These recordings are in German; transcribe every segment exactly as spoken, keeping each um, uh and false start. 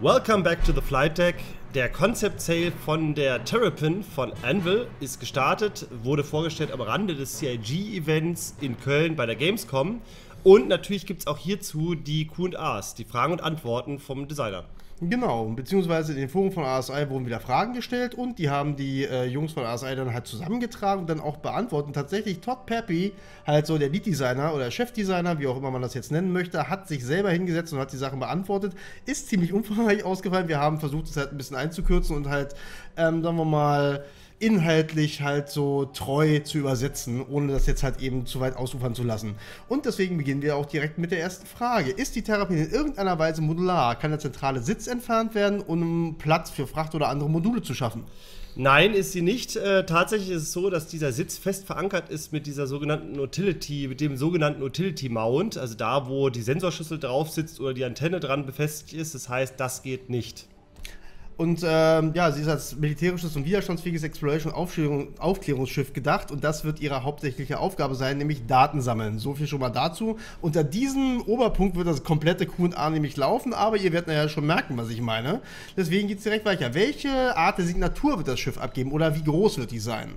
Welcome back to the Flight Deck. Der Concept Sale von der Terrapin von Anvil ist gestartet, wurde vorgestellt am Rande des C I G-Events in Köln bei der Gamescom. Und natürlich gibt es auch hierzu die Q and A's, die Fragen und Antworten vom Designer. Genau, beziehungsweise in den Foren von R S I wurden wieder Fragen gestellt und die haben die äh, Jungs von R S I dann halt zusammengetragen und dann auch beantwortet. Und tatsächlich Todd Papy, halt so der Lead-Designer oder Chefdesigner, wie auch immer man das jetzt nennen möchte, hat sich selber hingesetzt und hat die Sachen beantwortet. Ist ziemlich umfangreich ausgefallen. Wir haben versucht, es halt ein bisschen einzukürzen und halt, ähm, sagen wir mal, inhaltlich halt so treu zu übersetzen, ohne das jetzt halt eben zu weit ausufern zu lassen. Und deswegen beginnen wir auch direkt mit der ersten Frage. Ist die Terrapin in irgendeiner Weise modular? Kann der zentrale Sitz entfernt werden, um Platz für Fracht oder andere Module zu schaffen? Nein, ist sie nicht. Äh, tatsächlich ist es so, dass dieser Sitz fest verankert ist mit dieser sogenannten Utility, mit dem sogenannten Utility Mount, also da, wo die Sensorschüssel drauf sitzt oder die Antenne dran befestigt ist. Das heißt, das geht nicht. Und ähm, ja, sie ist als militärisches und widerstandsfähiges Exploration-Aufklärungsschiff gedacht und das wird ihre hauptsächliche Aufgabe sein, nämlich Daten sammeln. So viel schon mal dazu. Unter diesem Oberpunkt wird das komplette Q and A nämlich laufen, aber ihr werdet nachher schon merken, was ich meine. Deswegen geht es direkt weiter. Welche Art der Signatur wird das Schiff abgeben oder wie groß wird die sein?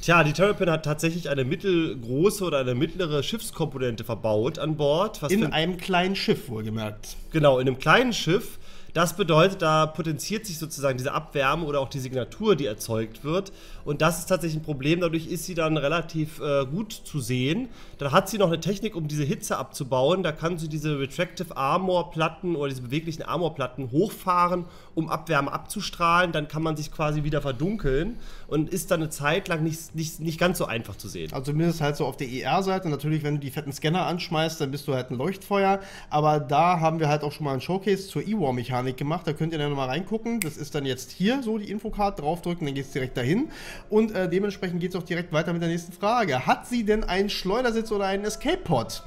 Tja, die Terrapin hat tatsächlich eine mittelgroße oder eine mittlere Schiffskomponente verbaut an Bord. Was in einem kleinen Schiff, wohlgemerkt. Genau, in einem kleinen Schiff. Das bedeutet, da potenziert sich sozusagen diese Abwärme oder auch die Signatur, die erzeugt wird. Und das ist tatsächlich ein Problem. Dadurch ist sie dann relativ äh, gut zu sehen. Dann hat sie noch eine Technik, um diese Hitze abzubauen. Da kann sie diese Retractive Armor Platten oder diese beweglichen Armor Platten hochfahren, um Abwärme abzustrahlen. Dann kann man sich quasi wieder verdunkeln und ist dann eine Zeit lang nicht, nicht, nicht ganz so einfach zu sehen. Also zumindest halt so auf der E R-Seite. Natürlich, wenn du die fetten Scanner anschmeißt, dann bist du halt ein Leuchtfeuer. Aber da haben wir halt auch schon mal ein Showcase zur E-War-Mechanik gemacht, da könnt ihr dann nochmal reingucken. Das ist dann jetzt hier so die Infocard, draufdrücken, dann geht es direkt dahin und äh, dementsprechend geht es auch direkt weiter mit der nächsten Frage. Hat sie denn einen Schleudersitz oder einen Escape-Pod?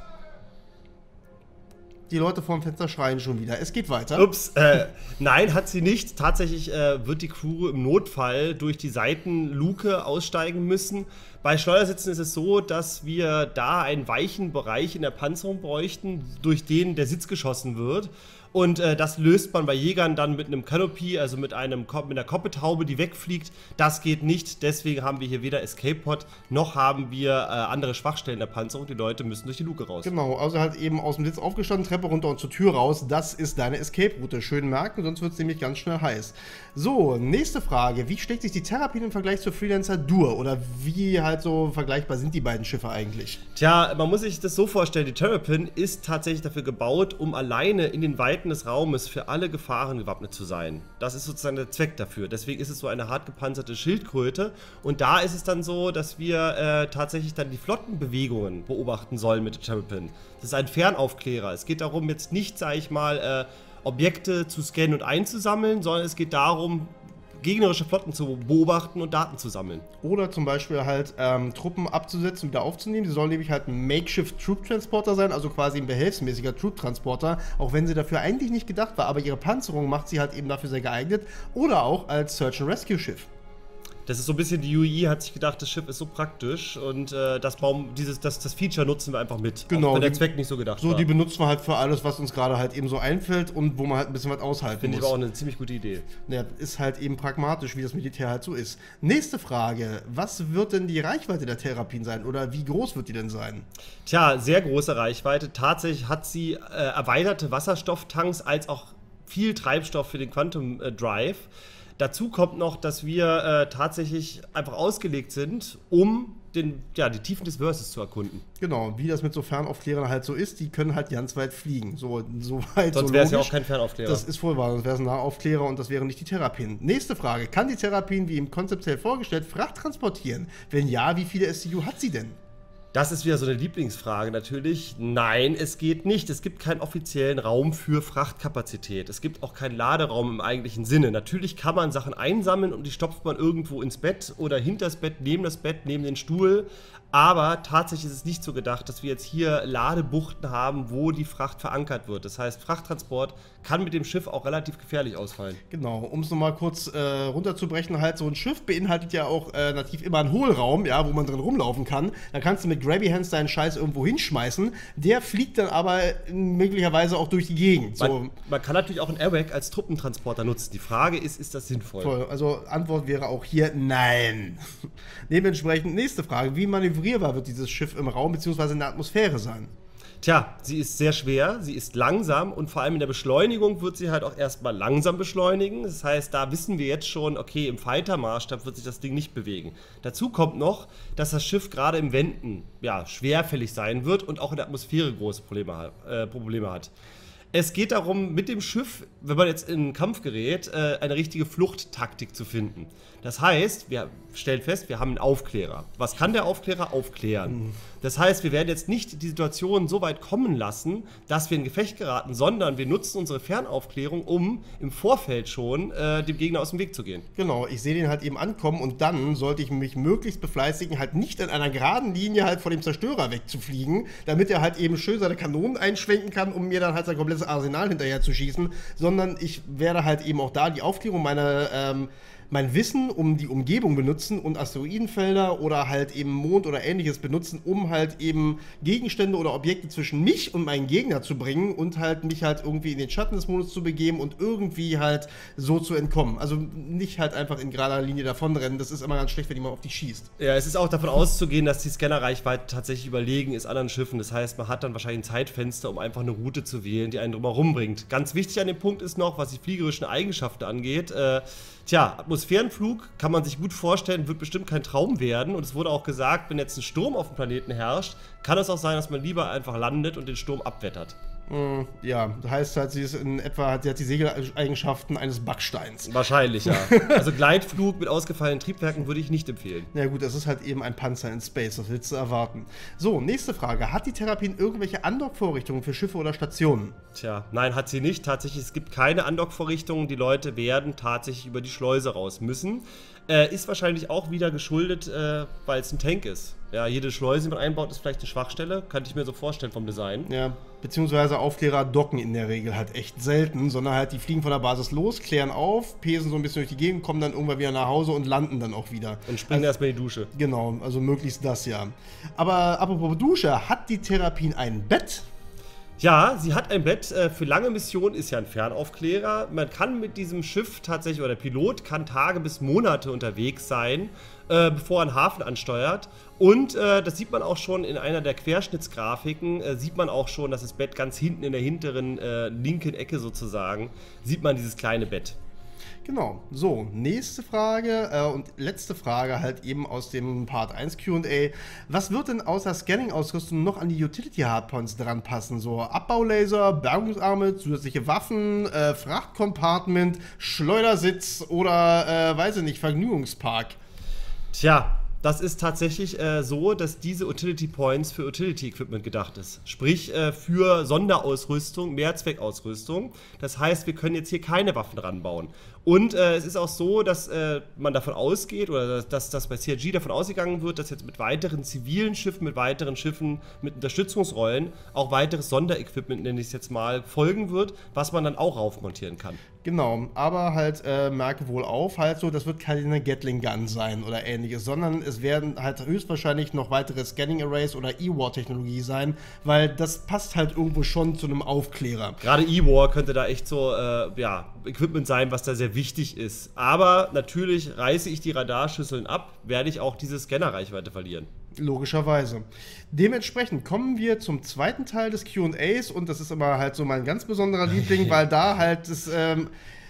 Die Leute vorm Fenster schreien schon wieder. Es geht weiter. Ups, äh, nein, hat sie nicht. Tatsächlich äh, wird die Crew im Notfall durch die Seitenluke aussteigen müssen. Bei Schleudersitzen ist es so, dass wir da einen weichen Bereich in der Panzerung bräuchten, durch den der Sitz geschossen wird. Und äh, das löst man bei Jägern dann mit einem Canopy, also mit, einem, mit einer Cockpit-Haube, die wegfliegt. Das geht nicht, deswegen haben wir hier weder Escape-Pod, noch haben wir äh, andere Schwachstellen der Panzerung. Die Leute müssen durch die Luke raus. Genau, also halt eben aus dem Sitz aufgestanden, Treppe runter und zur Tür raus. Das ist deine Escape-Route. Schön merken, sonst wird es nämlich ganz schnell heiß. So, nächste Frage. Wie schlägt sich die Terrapin im Vergleich zur Freelancer D U R? Oder wie halt so vergleichbar sind die beiden Schiffe eigentlich? Tja, man muss sich das so vorstellen, die Terrapin ist tatsächlich dafür gebaut, um alleine in den Weiten des Raumes für alle Gefahren gewappnet zu sein. Das ist sozusagen der Zweck dafür. Deswegen ist es so eine hart gepanzerte Schildkröte. Und da ist es dann so, dass wir äh, tatsächlich dann die Flottenbewegungen beobachten sollen mit der Terrapin. Das ist ein Fernaufklärer. Es geht darum, jetzt nicht, sage ich mal, äh, Objekte zu scannen und einzusammeln, sondern es geht darum, gegnerische Flotten zu beobachten und Daten zu sammeln. Oder zum Beispiel halt ähm, Truppen abzusetzen, wieder aufzunehmen. Sie sollen nämlich halt ein Makeshift Troop-Transporter sein, also quasi ein behelfsmäßiger Troop-Transporter, auch wenn sie dafür eigentlich nicht gedacht war, aber ihre Panzerung macht sie halt eben dafür sehr geeignet. Oder auch als Search-and-Rescue-Schiff. Das ist so ein bisschen, die U E E hat sich gedacht, das Schiff ist so praktisch und äh, das, Baum, dieses, das, das Feature nutzen wir einfach mit. Genau. Auch wenn der die, Zweck nicht so gedacht so war. So, die benutzen wir halt für alles, was uns gerade halt eben so einfällt und wo man halt ein bisschen was aushalten Finde muss. Finde ich aber auch eine ziemlich gute Idee. Ja, ist halt eben pragmatisch, wie das Militär halt so ist. Nächste Frage. Was wird denn die Reichweite der Terrapin sein oder wie groß wird die denn sein? Tja, sehr große Reichweite. Tatsächlich hat sie äh, erweiterte Wasserstofftanks als auch viel Treibstoff für den Quantum äh, Drive. Dazu kommt noch, dass wir äh, tatsächlich einfach ausgelegt sind, um den, ja, die Tiefen des Verses zu erkunden. Genau, wie das mit so Fernaufklärern halt so ist, die können halt ganz weit fliegen. So, so weit, sonst so wäre es ja auch kein Fernaufklärer. Das ist voll wahr, sonst wäre es ein Nahaufklärer und das wäre nicht die Terrapin. Nächste Frage, kann die Terrapin, wie im konzeptuell vorgestellt, Fracht transportieren? Wenn ja, wie viele S C U hat sie denn? Das ist wieder so eine Lieblingsfrage natürlich. Nein, es geht nicht. Es gibt keinen offiziellen Raum für Frachtkapazität. Es gibt auch keinen Laderaum im eigentlichen Sinne. Natürlich kann man Sachen einsammeln und die stopft man irgendwo ins Bett oder hinters Bett, neben das Bett, neben den Stuhl. Aber tatsächlich ist es nicht so gedacht, dass wir jetzt hier Ladebuchten haben, wo die Fracht verankert wird. Das heißt, Frachttransport kann mit dem Schiff auch relativ gefährlich ausfallen. Genau, um es nochmal kurz äh, runterzubrechen, halt so ein Schiff beinhaltet ja auch äh, nativ immer einen Hohlraum, ja, wo man drin rumlaufen kann. Dann kannst du mit Grabby Hands deinen Scheiß irgendwo hinschmeißen. Der fliegt dann aber möglicherweise auch durch die Gegend. Man, so. man kann natürlich auch einen Airwag als Truppentransporter nutzen. Die Frage ist, ist das sinnvoll? Voll. Also Antwort wäre auch hier nein. Dementsprechend nächste Frage. Wie manövrierbar wird dieses Schiff im Raum bzw. in der Atmosphäre sein? Tja, sie ist sehr schwer, sie ist langsam und vor allem in der Beschleunigung wird sie halt auch erstmal langsam beschleunigen. Das heißt, da wissen wir jetzt schon, okay, im Fighter-Maßstab wird sich das Ding nicht bewegen. Dazu kommt noch, dass das Schiff gerade im Wenden ja, schwerfällig sein wird und auch in der Atmosphäre große Probleme, äh, Probleme hat. Es geht darum, mit dem Schiff, wenn man jetzt in einen Kampf gerät, äh, eine richtige Fluchttaktik zu finden. Das heißt, wir stellen fest, wir haben einen Aufklärer. Was kann der Aufklärer aufklären? Mhm. Das heißt, wir werden jetzt nicht die Situation so weit kommen lassen, dass wir in Gefecht geraten, sondern wir nutzen unsere Fernaufklärung, um im Vorfeld schon äh, dem Gegner aus dem Weg zu gehen. Genau, ich sehe den halt eben ankommen und dann sollte ich mich möglichst befleißigen, halt nicht in einer geraden Linie halt vor dem Zerstörer wegzufliegen, damit er halt eben schön seine Kanonen einschwenken kann, um mir dann halt sein komplettes Arsenal hinterher zu schießen, sondern ich werde halt eben auch da die Aufklärung meiner, ähm, mein Wissen um die Umgebung benutzen und Asteroidenfelder oder halt eben Mond oder ähnliches benutzen, um halt eben Gegenstände oder Objekte zwischen mich und meinen Gegner zu bringen und halt mich halt irgendwie in den Schatten des Mondes zu begeben und irgendwie halt so zu entkommen. Also nicht halt einfach in gerader Linie davonrennen, das ist immer ganz schlecht, wenn jemand auf dich schießt. Ja, es ist auch davon auszugehen, dass die Scannerreichweite tatsächlich überlegen ist anderen Schiffen, das heißt, man hat dann wahrscheinlich ein Zeitfenster, um einfach eine Route zu wählen, die einen drumherum bringt. Ganz wichtig an dem Punkt ist noch, was die fliegerischen Eigenschaften angeht, äh, tja, Atmosphärenflug kann man sich gut vorstellen, wird bestimmt kein Traum werden. Und es wurde auch gesagt, wenn jetzt ein Sturm auf dem Planeten herrscht, kann es auch sein, dass man lieber einfach landet und den Sturm abwettert. Ja, das heißt halt, sie ist in etwa, sie hat die Segeleigenschaften eines Backsteins. Wahrscheinlich, ja. Also Gleitflug mit ausgefallenen Triebwerken würde ich nicht empfehlen. Na ja, gut, das ist halt eben ein Panzer in Space, das willst du erwarten. So, nächste Frage. Hat die Terrapin irgendwelche Andockvorrichtungen für Schiffe oder Stationen? Tja, nein, hat sie nicht. Tatsächlich, es gibt keine Andockvorrichtungen. Die Leute werden tatsächlich über die Schleuse raus müssen. Äh, ist wahrscheinlich auch wieder geschuldet, äh, weil es ein Tank ist. Ja, jede Schleuse, die man einbaut, ist vielleicht eine Schwachstelle. Kann ich mir so vorstellen vom Design. Ja, beziehungsweise Aufklärer docken in der Regel halt echt selten, sondern halt die fliegen von der Basis los, klären auf, pesen so ein bisschen durch die Gegend, kommen dann irgendwann wieder nach Hause und landen dann auch wieder. Und springen also, erstmal in die Dusche. Genau, also möglichst das ja. Aber apropos Dusche, hat die Terrapin ein Bett? Ja, sie hat ein Bett. Für lange Missionen ist ja ein Fernaufklärer. Man kann mit diesem Schiff tatsächlich, oder der Pilot kann Tage bis Monate unterwegs sein, äh, bevor er einen Hafen ansteuert. Und äh, das sieht man auch schon in einer der Querschnittsgrafiken, äh, sieht man auch schon, dass das Bett ganz hinten in der hinteren äh, linken Ecke sozusagen, sieht man dieses kleine Bett. Genau, so, nächste Frage äh, und letzte Frage halt eben aus dem Part eins Q und A. Was wird denn außer Scanning-Ausrüstung noch an die Utility-Hardpoints dran passen? So Abbaulaser, Bergungsarme, zusätzliche Waffen, äh, Frachtcompartment, Schleudersitz oder, äh, weiß ich nicht, Vergnügungspark? Tja, das ist tatsächlich äh, so, dass diese Utility Points für Utility Equipment gedacht ist. Sprich äh, für Sonderausrüstung, Mehrzweckausrüstung. Das heißt, wir können jetzt hier keine Waffen ranbauen. Und äh, es ist auch so, dass äh, man davon ausgeht, oder dass das bei C R G davon ausgegangen wird, dass jetzt mit weiteren zivilen Schiffen, mit weiteren Schiffen, mit Unterstützungsrollen auch weiteres Sonderequipment, nenne ich es jetzt mal, folgen wird, was man dann auch raufmontieren kann. Genau, aber halt äh, merke wohl auf, halt so, das wird keine Gatling Gun sein oder ähnliches, sondern es werden halt höchstwahrscheinlich noch weitere Scanning Arrays oder E-War Technologie sein, weil das passt halt irgendwo schon zu einem Aufklärer. Gerade E-War könnte da echt so, äh, ja, Equipment sein, was da sehr wichtig ist. Aber natürlich reiße ich die Radarschüsseln ab, werde ich auch diese Scannerreichweite verlieren. Logischerweise. Dementsprechend kommen wir zum zweiten Teil des Q und As und das ist immer halt so mein ganz besonderer Liebling, weil da halt das, ähm,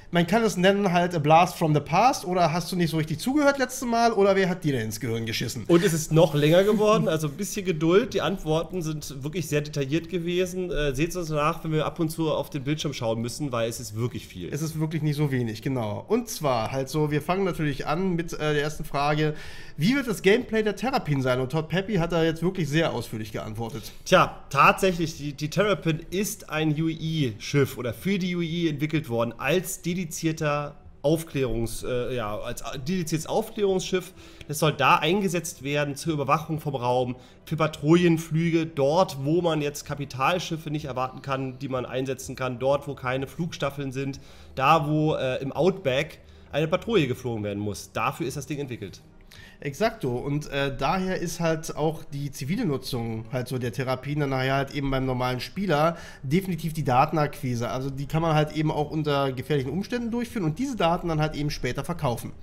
man kann es nennen halt a blast from the past oder hast du nicht so richtig zugehört letztes Mal oder wer hat dir denn ins Gehirn geschissen? Und es ist noch länger geworden, also ein bisschen Geduld, die Antworten sind wirklich sehr detailliert gewesen. Äh, seht es uns nach, wenn wir ab und zu auf den Bildschirm schauen müssen, weil es ist wirklich viel. Es ist wirklich nicht so wenig, genau. Und zwar halt so, wir fangen natürlich an mit äh, der ersten Frage, wie wird das Gameplay der Terrapin sein? Und Todd Papy hat da jetzt wirklich sehr ausführlich geantwortet. Tja, tatsächlich, die, die Terrapin ist ein U E E-Schiff oder für die U E E entwickelt worden als die dedizierter Aufklärungs, äh, ja, als dediziertes Aufklärungsschiff. Das soll da eingesetzt werden zur Überwachung vom Raum, für Patrouillenflüge, dort, wo man jetzt Kapitalschiffe nicht erwarten kann, die man einsetzen kann, dort, wo keine Flugstaffeln sind, da, wo äh, im Outback eine Patrouille geflogen werden muss. Dafür ist das Ding entwickelt. Exakto. Und äh, daher ist halt auch die zivile Nutzung halt so der Therapien dann nachher halt eben beim normalen Spieler definitiv die Datenakquise. Also die kann man halt eben auch unter gefährlichen Umständen durchführen und diese Daten dann halt eben später verkaufen.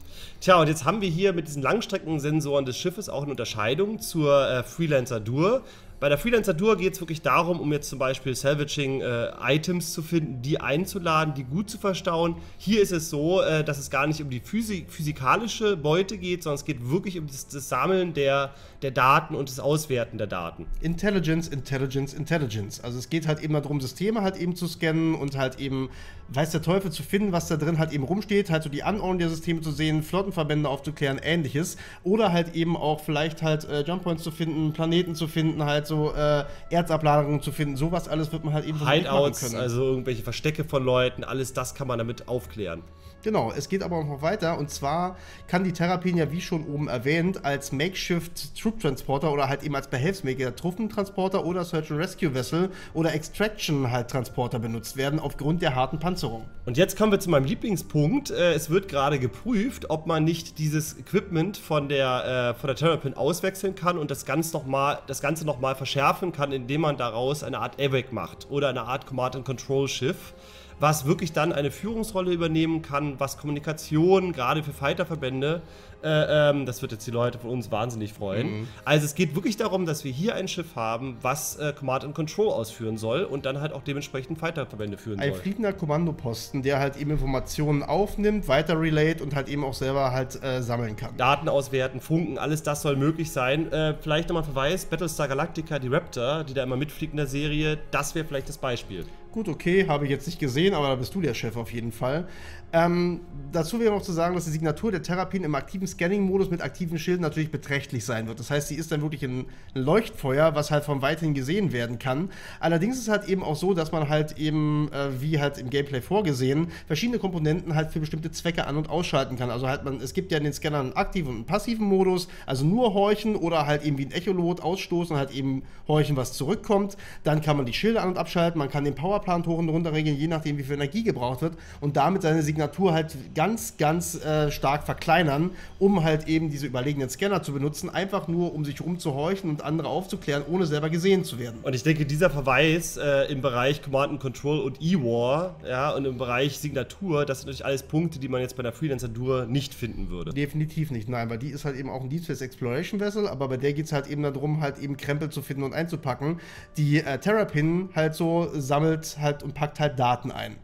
Tja, und jetzt haben wir hier mit diesen Langstreckensensoren des Schiffes auch eine Unterscheidung zur äh, Freelancer D U R. Bei der Freelancer-Dur geht es wirklich darum, um jetzt zum Beispiel Salvaging-Items äh, zu finden, die einzuladen, die gut zu verstauen. Hier ist es so, äh, dass es gar nicht um die physik physikalische Beute geht, sondern es geht wirklich um das, das Sammeln der, der Daten und das Auswerten der Daten. Intelligence, Intelligence, Intelligence. Also es geht halt eben darum, Systeme halt eben zu scannen und halt eben, weiß der Teufel, zu finden, was da drin halt eben rumsteht, halt so die Anordnung der Systeme zu sehen, Flottenverbände aufzuklären, ähnliches. Oder halt eben auch vielleicht halt äh, Jumppoints zu finden, Planeten zu finden, halt so So, äh, Erzablagerungen zu finden, sowas alles wird man halt eben Hideouts, machen können. Also irgendwelche Verstecke von Leuten, alles das kann man damit aufklären. Genau, es geht aber auch noch weiter und zwar kann die Terrapin ja, wie schon oben erwähnt, als Makeshift Troop-Transporter oder halt eben als behelfsmäßiger Truppentransporter oder Search-and-Rescue Vessel oder Extraction halt Transporter benutzt werden aufgrund der harten Panzerung. Und jetzt kommen wir zu meinem Lieblingspunkt. Es wird gerade geprüft, ob man nicht dieses Equipment von der, äh, von der Terrapin auswechseln kann und das Ganze nochmal noch mal verschärfen kann, indem man daraus eine Art AWAC macht oder eine Art Command-and-Control-Schiff, was wirklich dann eine Führungsrolle übernehmen kann, was Kommunikation, gerade für Fighterverbände, äh, ähm, das wird jetzt die Leute von uns wahnsinnig freuen. Mhm. Also es geht wirklich darum, dass wir hier ein Schiff haben, was äh, Command and Control ausführen soll und dann halt auch dementsprechend Fighterverbände führen ein soll. Ein fliegender Kommandoposten, der halt eben Informationen aufnimmt, weiter relayt und halt eben auch selber halt äh, sammeln kann. Daten auswerten, Funken, alles das soll möglich sein. Äh, vielleicht nochmal Verweis, Battlestar Galactica, die Raptor, die da immer mitfliegt in der Serie, das wäre vielleicht das Beispiel. Gut, okay, habe ich jetzt nicht gesehen, aber da bist du der Chef auf jeden Fall. Ähm, dazu wäre noch zu sagen, dass die Signatur der Terrapin im aktiven Scanning-Modus mit aktiven Schilden natürlich beträchtlich sein wird. Das heißt, sie ist dann wirklich ein Leuchtfeuer, was halt von weithin gesehen werden kann. Allerdings ist es halt eben auch so, dass man halt eben, äh, wie halt im Gameplay vorgesehen, verschiedene Komponenten halt für bestimmte Zwecke an- und ausschalten kann. Also halt man, es gibt ja in den Scannern einen aktiven und einen passiven Modus, also nur horchen oder halt eben wie ein Echolot ausstoßen, halt eben horchen, was zurückkommt. Dann kann man die Schilde an- und abschalten, man kann den Power Plant hoch und runter regeln, je nachdem wie viel Energie gebraucht wird und damit seine Signatur halt ganz, ganz äh, stark verkleinern, um halt eben diese überlegenen Scanner zu benutzen, einfach nur um sich rumzuhorchen und andere aufzuklären, ohne selber gesehen zu werden. Und ich denke, dieser Verweis äh, im Bereich Command and Control und E-War, ja, und im Bereich Signatur, das sind natürlich alles Punkte, die man jetzt bei der Freelancer-Dur nicht finden würde. Definitiv nicht, nein, weil die ist halt eben auch ein Deep Space Exploration Vessel, aber bei der geht es halt eben darum, halt eben Krempel zu finden und einzupacken. Die äh, Terrapin halt so sammelt halt und packt halt Daten ein.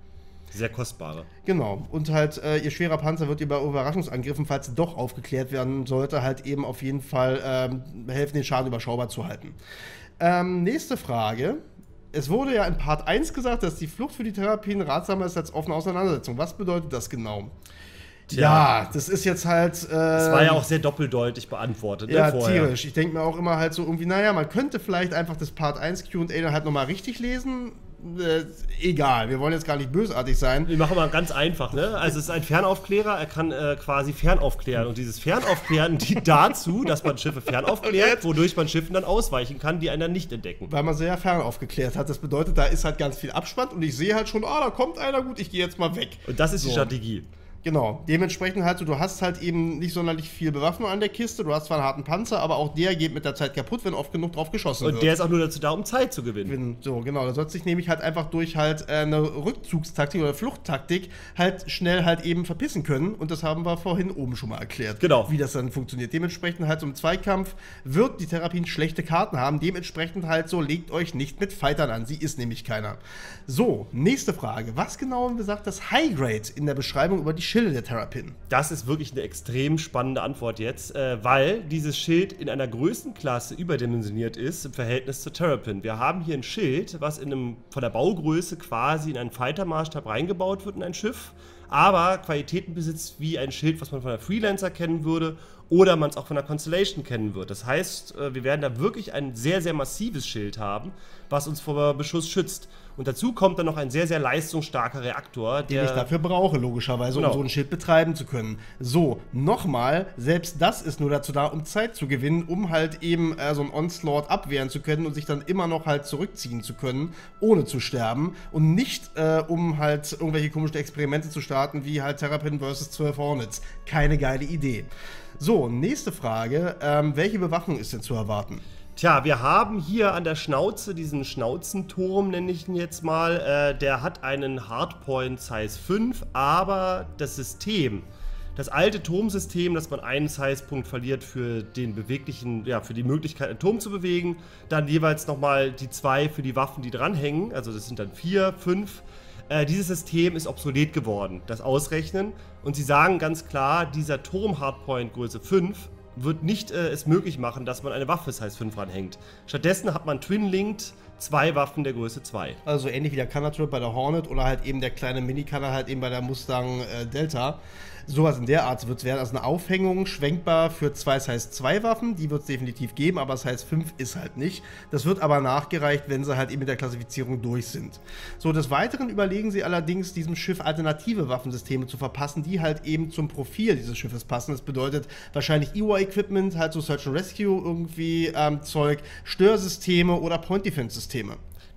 Sehr kostbare. Genau. Und halt äh, ihr schwerer Panzer wird über Überraschungsangriffen, falls sie doch aufgeklärt werden sollte, halt eben auf jeden Fall ähm, helfen, den Schaden überschaubar zu halten. Ähm, nächste Frage. Es wurde ja in Part eins gesagt, dass die Flucht für die Therapien ratsamer ist als offene Auseinandersetzung. Was bedeutet das genau? Tja, ja, das ist jetzt halt... Äh, das war ja auch sehr doppeldeutig beantwortet. Ja, ne, vorher. Tierisch. Ich denke mir auch immer halt so irgendwie, naja, man könnte vielleicht einfach das Part eins Q und A dann halt nochmal richtig lesen. Äh, egal, wir wollen jetzt gar nicht bösartig sein. Wir machen mal ganz einfach, ne? Also es ist ein Fernaufklärer, er kann äh, quasi fernaufklären. Und dieses Fernaufklären dient dazu, dass man Schiffe fernaufklärt, wodurch man Schiffen dann ausweichen kann, die einen dann nicht entdecken. Weil man sie ja fernaufgeklärt hat. Das bedeutet, da ist halt ganz viel Abspann und ich sehe halt schon, ah, da kommt einer, gut, ich gehe jetzt mal weg. Und das ist so die Strategie. Genau, dementsprechend halt, du hast halt eben nicht sonderlich viel Bewaffnung an der Kiste, du hast zwar einen harten Panzer, aber auch der geht mit der Zeit kaputt, wenn oft genug drauf geschossen wird. Und der ist auch nur dazu da, um Zeit zu gewinnen. So, genau, da sollst du dich nämlich halt einfach durch halt eine Rückzugstaktik oder Fluchttaktik halt schnell halt eben verpissen können und das haben wir vorhin oben schon mal erklärt, genau, wie das dann funktioniert. Dementsprechend halt zum Zweikampf wird die Therapien schlechte Karten haben, dementsprechend halt so, legt euch nicht mit Fightern an, sie ist nämlich keiner. So, nächste Frage, was genau besagt das Highgrade in der Beschreibung über die Schilde der Terrapin? Das ist wirklich eine extrem spannende Antwort jetzt, äh, weil dieses Schild in einer Größenklasse überdimensioniert ist im Verhältnis zur Terrapin. Wir haben hier ein Schild, was in einem, von der Baugröße quasi in einen Fighter-Maßstab reingebaut wird in ein Schiff, aber Qualitäten besitzt wie ein Schild, was man von der Freelancer kennen würde oder man es auch von der Constellation kennen wird. Das heißt, wir werden da wirklich ein sehr, sehr massives Schild haben, was uns vor Beschuss schützt. Und dazu kommt dann noch ein sehr, sehr leistungsstarker Reaktor, den ich dafür brauche, logischerweise, genau, um so ein Schild betreiben zu können. So, nochmal, selbst das ist nur dazu da, um Zeit zu gewinnen, um halt eben äh, so ein Onslaught abwehren zu können und sich dann immer noch halt zurückziehen zu können, ohne zu sterben und nicht, äh, um halt irgendwelche komischen Experimente zu starten, wie halt Terrapin versus zwölf Hornets. Keine geile Idee. So, nächste Frage. Ähm, welche Bewaffnung ist denn zu erwarten? Tja, wir haben hier an der Schnauze diesen Schnauzenturm, nenne ich ihn jetzt mal. Äh, der hat einen Hardpoint Size fünf, aber das System, das alte Turmsystem, dass man einen Sizepunkt verliert für den beweglichen, ja, für die Möglichkeit, einen Turm zu bewegen. Dann jeweils nochmal die zwei für die Waffen, die dranhängen. Also das sind dann vier, fünf. Äh, dieses System ist obsolet geworden, das Ausrechnen. Und sie sagen ganz klar, dieser Turm-Hardpoint Größe fünf wird nicht äh, es möglich machen, dass man eine Waffe Size fünf ranhängt. Stattdessen hat man Twin-Linked zwei Waffen der Größe zwei. Also ähnlich wie der Cutter bei der Hornet oder halt eben der kleine Mini-Cutter halt eben bei der Mustang äh, Delta. Sowas in der Art wird es werden. Also eine Aufhängung, schwenkbar für zwei Size zwei Waffen, die wird es definitiv geben, aber Size fünf ist halt nicht. Das wird aber nachgereicht, wenn sie halt eben mit der Klassifizierung durch sind. So, des Weiteren überlegen sie allerdings, diesem Schiff alternative Waffensysteme zu verpassen, die halt eben zum Profil dieses Schiffes passen. Das bedeutet wahrscheinlich E-War-Equipment, halt so Search-and-Rescue irgendwie ähm, Zeug, Störsysteme oder Point-Defense-Systeme.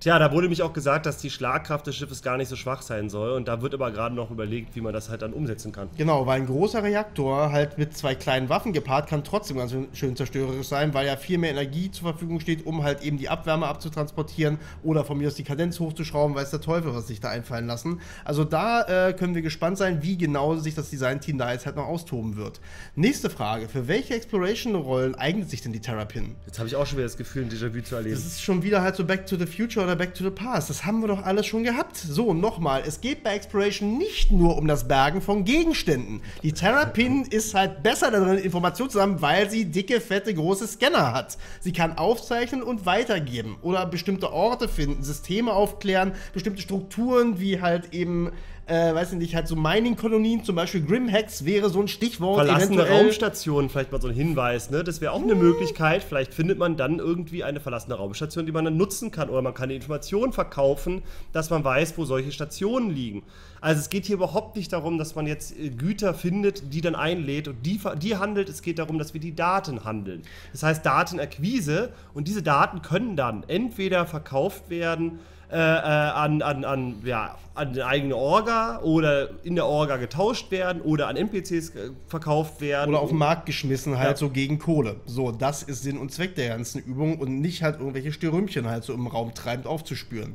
Tja, da wurde mich auch gesagt, dass die Schlagkraft des Schiffes gar nicht so schwach sein soll und da wird aber gerade noch überlegt, wie man das halt dann umsetzen kann. Genau, weil ein großer Reaktor halt mit zwei kleinen Waffen gepaart kann trotzdem ganz schön zerstörerisch sein, weil ja viel mehr Energie zur Verfügung steht, um halt eben die Abwärme abzutransportieren oder von mir aus die Kadenz hochzuschrauben, weiß der Teufel, was sich da einfallen lassen. Also da äh, können wir gespannt sein, wie genau sich das Design-Team da jetzt halt noch austoben wird. Nächste Frage, für welche Exploration-Rollen eignet sich denn die Terrapin? Jetzt habe ich auch schon wieder das Gefühl, ein Déjà-vu zu erleben. Das ist schon wieder halt so Back to the Future oder Back to the Past. Das haben wir doch alles schon gehabt. So, nochmal. Es geht bei Exploration nicht nur um das Bergen von Gegenständen. Die Terrapin ist halt besser darin, Informationen zu sammeln, weil sie dicke, fette, große Scanner hat. Sie kann aufzeichnen und weitergeben oder bestimmte Orte finden, Systeme aufklären, bestimmte Strukturen wie halt eben Äh, weiß nicht, halt so Mining-Kolonien, zum Beispiel Grimhex wäre so ein Stichwort. Verlassene eventuell. Raumstation, vielleicht mal so ein Hinweis, ne? Das wäre auch eine Möglichkeit. Vielleicht findet man dann irgendwie eine verlassene Raumstation, die man dann nutzen kann. Oder man kann die Information verkaufen, dass man weiß, wo solche Stationen liegen. Also es geht hier überhaupt nicht darum, dass man jetzt Güter findet, die dann einlädt und die, die handelt. Es geht darum, dass wir die Daten handeln. Das heißt Datenakquise und diese Daten können dann entweder verkauft werden, Äh, an, an, an, ja, an eine eigene Orga oder in der Orga getauscht werden oder an N P Cs verkauft werden. Oder auf den Markt geschmissen halt, ja, so gegen Kohle. So, das ist Sinn und Zweck der ganzen Übung und nicht halt irgendwelche Stürmchen halt so im Raum treibend aufzuspüren.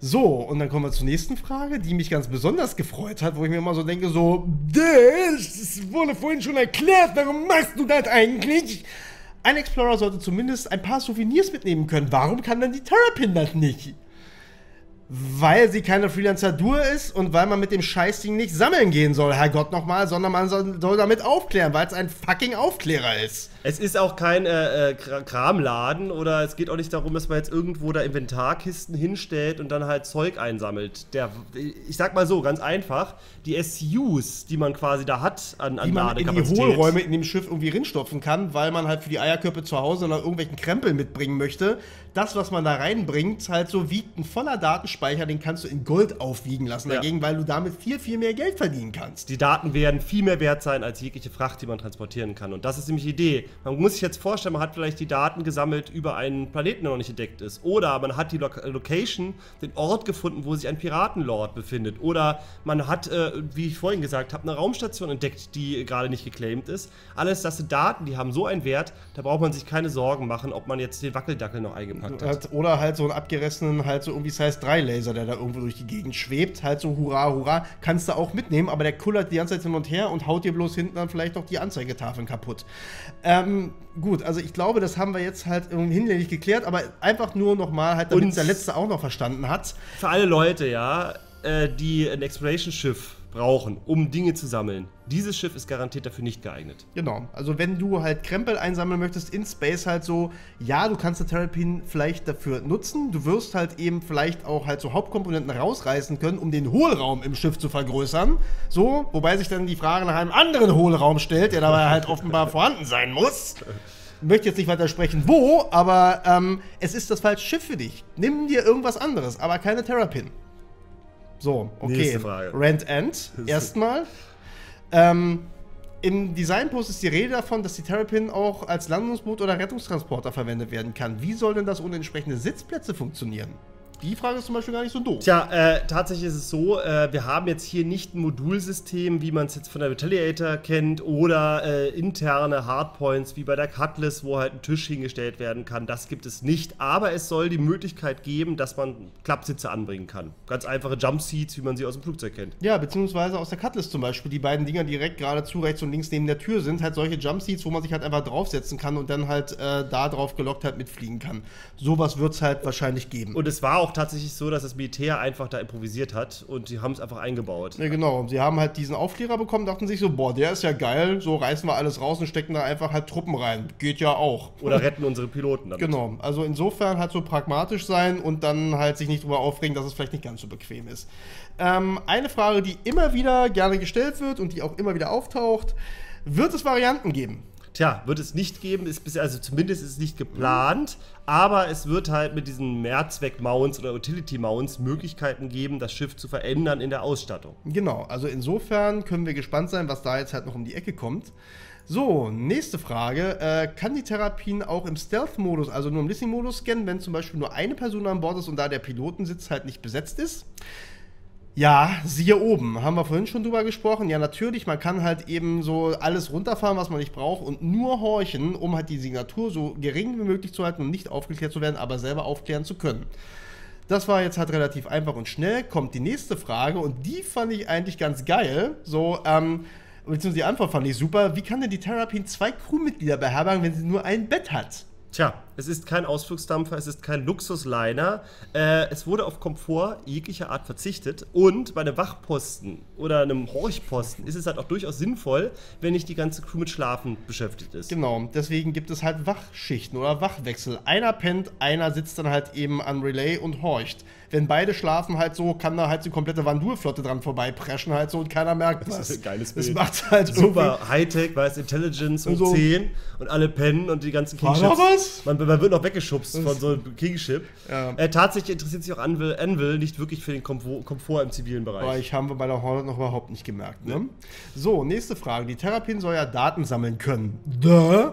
So, und dann kommen wir zur nächsten Frage, die mich ganz besonders gefreut hat, wo ich mir immer so denke, so, das wurde vorhin schon erklärt, warum machst du das eigentlich? Ein Explorer sollte zumindest ein paar Souvenirs mitnehmen können. Warum kann dann die Terrapin das nicht? Weil sie keine Freelancer D U R ist und weil man mit dem Scheißding nicht sammeln gehen soll, Herrgott nochmal, sondern man soll, soll damit aufklären, weil es ein fucking Aufklärer ist. Es ist auch kein äh, Kramladen oder es geht auch nicht darum, dass man jetzt irgendwo da Inventarkisten hinstellt und dann halt Zeug einsammelt. Der, ich sag mal so, ganz einfach, die S C Us, die man quasi da hat an, an die man Ladekapazität. Die Hohlräume in dem Schiff irgendwie rinstopfen kann, weil man halt für die Eierköpfe zu Hause noch irgendwelchen Krempel mitbringen möchte. Das, was man da reinbringt, halt so wiegt ein voller Datenspeicher. Den kannst du in Gold aufwiegen lassen, ja, dagegen, weil du damit viel, viel mehr Geld verdienen kannst. Die Daten werden viel mehr wert sein als jegliche Fracht, die man transportieren kann. Und das ist nämlich die Idee. Man muss sich jetzt vorstellen, man hat vielleicht die Daten gesammelt über einen Planeten, der noch nicht entdeckt ist. Oder man hat die Lo Location, den Ort gefunden, wo sich ein Piratenlord befindet. Oder man hat, äh, wie ich vorhin gesagt habe, eine Raumstation entdeckt, die gerade nicht geclaimed ist. Alles das sind Daten, die haben so einen Wert, da braucht man sich keine Sorgen machen, ob man jetzt den Wackeldackel noch eingepackt hat. Oder halt so einen abgerissenen, halt so irgendwie Size drei Laser, der da irgendwo durch die Gegend schwebt, halt so hurra, hurra, kannst du auch mitnehmen, aber der kullert die ganze Zeit hin und her und haut dir bloß hinten dann vielleicht noch die Anzeigetafeln kaputt. Ähm, gut, also ich glaube, das haben wir jetzt halt hinlänglich geklärt, aber einfach nur nochmal, halt, damit der Letzte auch noch verstanden hat. Für alle Leute, ja, die ein Exploration-Schiff brauchen, um Dinge zu sammeln. Dieses Schiff ist garantiert dafür nicht geeignet. Genau, also wenn du halt Krempel einsammeln möchtest, in Space halt so, ja, du kannst die Terrapin vielleicht dafür nutzen, du wirst halt eben vielleicht auch halt so Hauptkomponenten rausreißen können, um den Hohlraum im Schiff zu vergrößern, so, wobei sich dann die Frage nach einem anderen Hohlraum stellt, der dabei halt offenbar vorhanden sein muss. Ich möchte jetzt nicht weiter sprechen, wo, aber ähm, es ist das falsche Schiff für dich. Nimm dir irgendwas anderes, aber keine Terrapin. So, okay, Rant End, erstmal. Ähm, im Designpost ist die Rede davon, dass die Terrapin auch als Landungsboot oder Rettungstransporter verwendet werden kann. Wie soll denn das ohne entsprechende Sitzplätze funktionieren? Die Frage ist zum Beispiel gar nicht so doof. Tja, äh, tatsächlich ist es so, äh, wir haben jetzt hier nicht ein Modulsystem, wie man es jetzt von der Retaliator kennt, oder äh, interne Hardpoints wie bei der Cutlass, wo halt ein Tisch hingestellt werden kann. Das gibt es nicht, aber es soll die Möglichkeit geben, dass man Klappsitze anbringen kann. Ganz einfache Jumpseats, wie man sie aus dem Flugzeug kennt. Ja, beziehungsweise aus der Cutlass zum Beispiel. Die beiden Dinger direkt geradezu rechts und links neben der Tür sind halt solche Jumpseats, wo man sich halt einfach draufsetzen kann und dann halt äh, da drauf gelockt halt mitfliegen kann. Sowas wird es halt wahrscheinlich geben. Und es war auch tatsächlich so, dass das Militär einfach da improvisiert hat und die haben es einfach eingebaut. Ja, genau. Sie haben halt diesen Aufklärer bekommen, dachten sich so, boah, der ist ja geil, so reißen wir alles raus und stecken da einfach halt Truppen rein. Geht ja auch. Oder retten unsere Piloten damit. Genau. Also insofern halt so pragmatisch sein und dann halt sich nicht drüber aufregen, dass es vielleicht nicht ganz so bequem ist. Ähm, eine Frage, die immer wieder gerne gestellt wird und die auch immer wieder auftaucht, wird es Varianten geben? Tja, wird es nicht geben, ist bisher, also zumindest ist es nicht geplant, aber es wird halt mit diesen Mehrzweck-Mounts oder Utility-Mounts Möglichkeiten geben, das Schiff zu verändern in der Ausstattung. Genau, also insofern können wir gespannt sein, was da jetzt halt noch um die Ecke kommt. So, nächste Frage. Äh, kann die Terrapin auch im Stealth-Modus, also nur im Listening-Modus scannen, wenn zum Beispiel nur eine Person an Bord ist und da der Pilotensitz halt nicht besetzt ist? Ja, siehe oben. Haben wir vorhin schon drüber gesprochen. Ja, natürlich, man kann halt eben so alles runterfahren, was man nicht braucht und nur horchen, um halt die Signatur so gering wie möglich zu halten und nicht aufgeklärt zu werden, aber selber aufklären zu können. Das war jetzt halt relativ einfach und schnell. Kommt die nächste Frage und die fand ich eigentlich ganz geil. So, ähm, beziehungsweise die Antwort fand ich super. Wie kann denn die Terrapin zwei Crewmitglieder beherbergen, wenn sie nur ein Bett hat? Tja, es ist kein Ausflugsdampfer, es ist kein Luxusliner. Äh, es wurde auf Komfort jeglicher Art verzichtet. Und bei einem Wachposten oder einem Horchposten ist es halt auch durchaus sinnvoll, wenn nicht die ganze Crew mit Schlafen beschäftigt ist. Genau, deswegen gibt es halt Wachschichten oder Wachwechsel. Einer pennt, einer sitzt dann halt eben an Relay und horcht. Wenn beide schlafen halt so, kann da halt die komplette Vandulflotte dran vorbeipreschen halt so und keiner merkt was. Das ist ein geiles Bild. Das macht halt super Hightech, weil es Intelligence und so zehn und alle pennen und die ganzen Kingships. Man, man wird noch weggeschubst von so einem Kingship. Ja. Äh, tatsächlich interessiert sich auch Anvil, Anvil nicht wirklich für den Komfort, Komfort im zivilen Bereich. Aber ich haben wir bei der Hornet noch überhaupt nicht gemerkt. Ne? Ja. So, nächste Frage. Die Terrapin soll ja Daten sammeln können. Duh.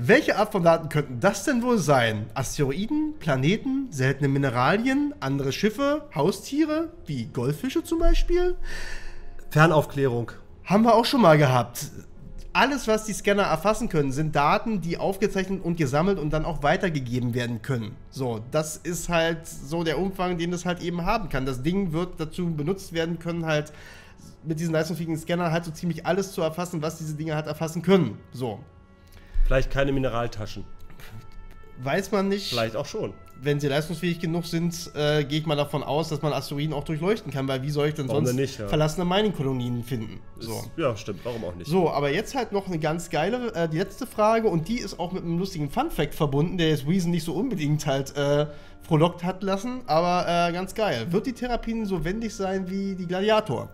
Welche Art von Daten könnten das denn wohl sein? Asteroiden, Planeten, seltene Mineralien, andere Schiffe, Haustiere, wie Goldfische zum Beispiel? Fernaufklärung. Haben wir auch schon mal gehabt. Alles, was die Scanner erfassen können, sind Daten, die aufgezeichnet und gesammelt und dann auch weitergegeben werden können. So, das ist halt so der Umfang, den das halt eben haben kann. Das Ding wird dazu benutzt werden können, halt mit diesen leistungsfähigen Scannern halt so ziemlich alles zu erfassen, was diese Dinge halt erfassen können. So. Vielleicht keine Mineraltaschen. Weiß man nicht. Vielleicht auch schon. Wenn sie leistungsfähig genug sind, äh, gehe ich mal davon aus, dass man Asteroiden auch durchleuchten kann, weil wie soll ich denn warum sonst denn nicht, ja. verlassene Mining-Kolonien finden? So. Ist, ja, stimmt. Warum auch nicht? So, aber jetzt halt noch eine ganz geile, äh, die letzte Frage und die ist auch mit einem lustigen Fun-Fact verbunden, der jetzt Weezen nicht so unbedingt halt äh, frohlockt hat lassen, aber äh, ganz geil. Wird die Therapien so wendig sein wie die Gladiator?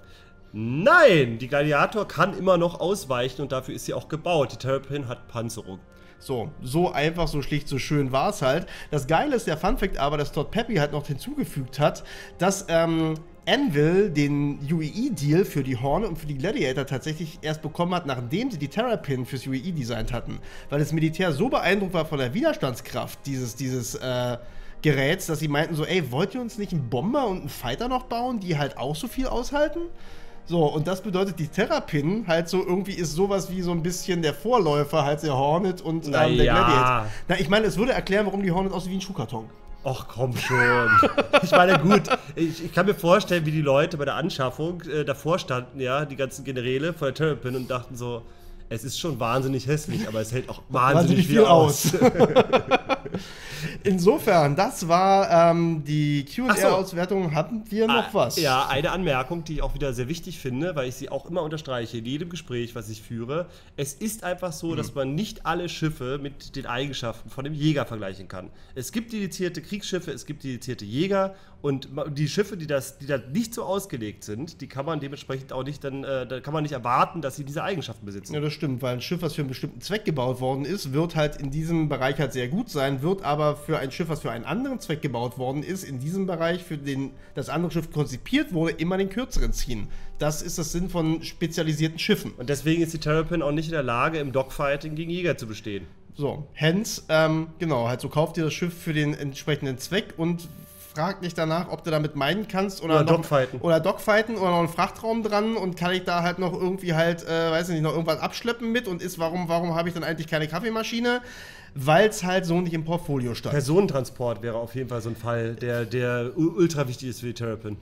Nein, die Gladiator kann immer noch ausweichen und dafür ist sie auch gebaut. Die Terrapin hat Panzerung. So, so einfach, so schlicht, so schön war es halt. Das Geile ist der Funfact aber, dass Todd Papy halt noch hinzugefügt hat, dass ähm, Anvil den U E E-Deal für die Hornet und für die Gladiator tatsächlich erst bekommen hat, nachdem sie die Terrapin fürs U E E designt hatten. Weil das Militär so beeindruckt war von der Widerstandskraft dieses, dieses, äh, Geräts, dass sie meinten so, ey, wollt ihr uns nicht einen Bomber und einen Fighter noch bauen, die halt auch so viel aushalten? So, und das bedeutet, die Terrapin halt so irgendwie ist sowas wie so ein bisschen der Vorläufer, halt der Hornet und ähm, der ja. Gladiator. Na, ich meine, es würde erklären, warum die Hornet aussieht wie ein Schuhkarton. Och, komm schon. Ich meine, gut, ich, ich kann mir vorstellen, wie die Leute bei der Anschaffung äh, davor standen, ja, die ganzen Generäle von der Terrapin und dachten so, es ist schon wahnsinnig hässlich, aber es hält auch wahnsinnig, wahnsinnig viel aus. Insofern, das war ähm, die Q und A-Auswertung. So. Hatten wir noch ah, was? Ja, eine Anmerkung, die ich auch wieder sehr wichtig finde, weil ich sie auch immer unterstreiche, in jedem Gespräch, was ich führe. Es ist einfach so, mhm. dass man nicht alle Schiffe mit den Eigenschaften von dem Jäger vergleichen kann. Es gibt dedizierte Kriegsschiffe, es gibt dedizierte Jäger und die Schiffe, die das, die da nicht so ausgelegt sind, die kann man dementsprechend auch nicht, dann äh, da kann man nicht erwarten, dass sie diese Eigenschaften besitzen. Ja, das stimmt, weil ein Schiff, was für einen bestimmten Zweck gebaut worden ist, wird halt in diesem Bereich halt sehr gut sein, wird aber für ein Schiff, was für einen anderen Zweck gebaut worden ist, in diesem Bereich, für den das andere Schiff konzipiert wurde, immer den kürzeren ziehen. Das ist das Sinn von spezialisierten Schiffen. Und deswegen ist die Terrapin auch nicht in der Lage, im Dogfighting gegen Jäger zu bestehen. So, hence, ähm, genau, halt so kauft ihr das Schiff für den entsprechenden Zweck und frag nicht danach, ob du damit meinen kannst oder, oder noch, Dogfighten. Oder Dogfighten oder noch einen Frachtraum dran und kann ich da halt noch irgendwie halt, äh, weiß ich nicht, noch irgendwas abschleppen mit und ist, warum, warum habe ich dann eigentlich keine Kaffeemaschine? Weil es halt so nicht im Portfolio stand. Personentransport wäre auf jeden Fall so ein Fall, der, der ultra wichtig ist für die Terrapin.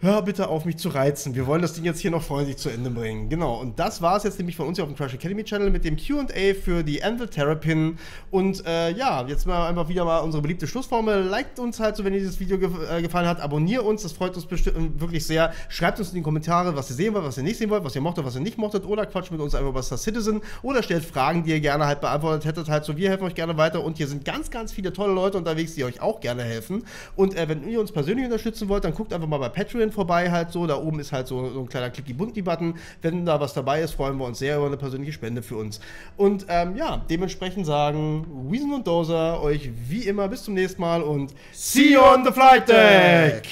Hör bitte auf, mich zu reizen. Wir wollen das Ding jetzt hier noch freundlich zu Ende bringen. Genau, und das war es jetzt nämlich von uns hier auf dem Crash Academy Channel mit dem Q und A für die Anvil Terrapin. Und äh, ja, jetzt mal einfach wieder mal unsere beliebte Schlussformel. Liked uns halt so, wenn ihr dieses Video ge äh, gefallen hat. Abonniert uns, das freut uns wirklich sehr. Schreibt uns in die Kommentare, was ihr sehen wollt, was ihr nicht sehen wollt, was ihr mochtet, was ihr nicht mochtet. Oder quatscht mit uns einfach über Star Citizen. Oder stellt Fragen, die ihr gerne halt beantwortet hättet. Halt so, wir helfen euch gerne weiter. Und hier sind ganz, ganz viele tolle Leute unterwegs, die euch auch gerne helfen. Und äh, wenn ihr uns persönlich unterstützen wollt, dann guckt einfach mal bei Patreon vorbei halt so, da oben ist halt so, so ein kleiner Clicky-Bunti-Button, wenn da was dabei ist, freuen wir uns sehr über eine persönliche Spende für uns. Und ähm, ja, dementsprechend sagen Weezen und Dozer euch wie immer bis zum nächsten Mal und see you on the flight deck!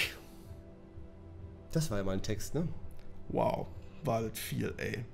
Das war ja mal ein Text, ne? Wow, war das viel, ey.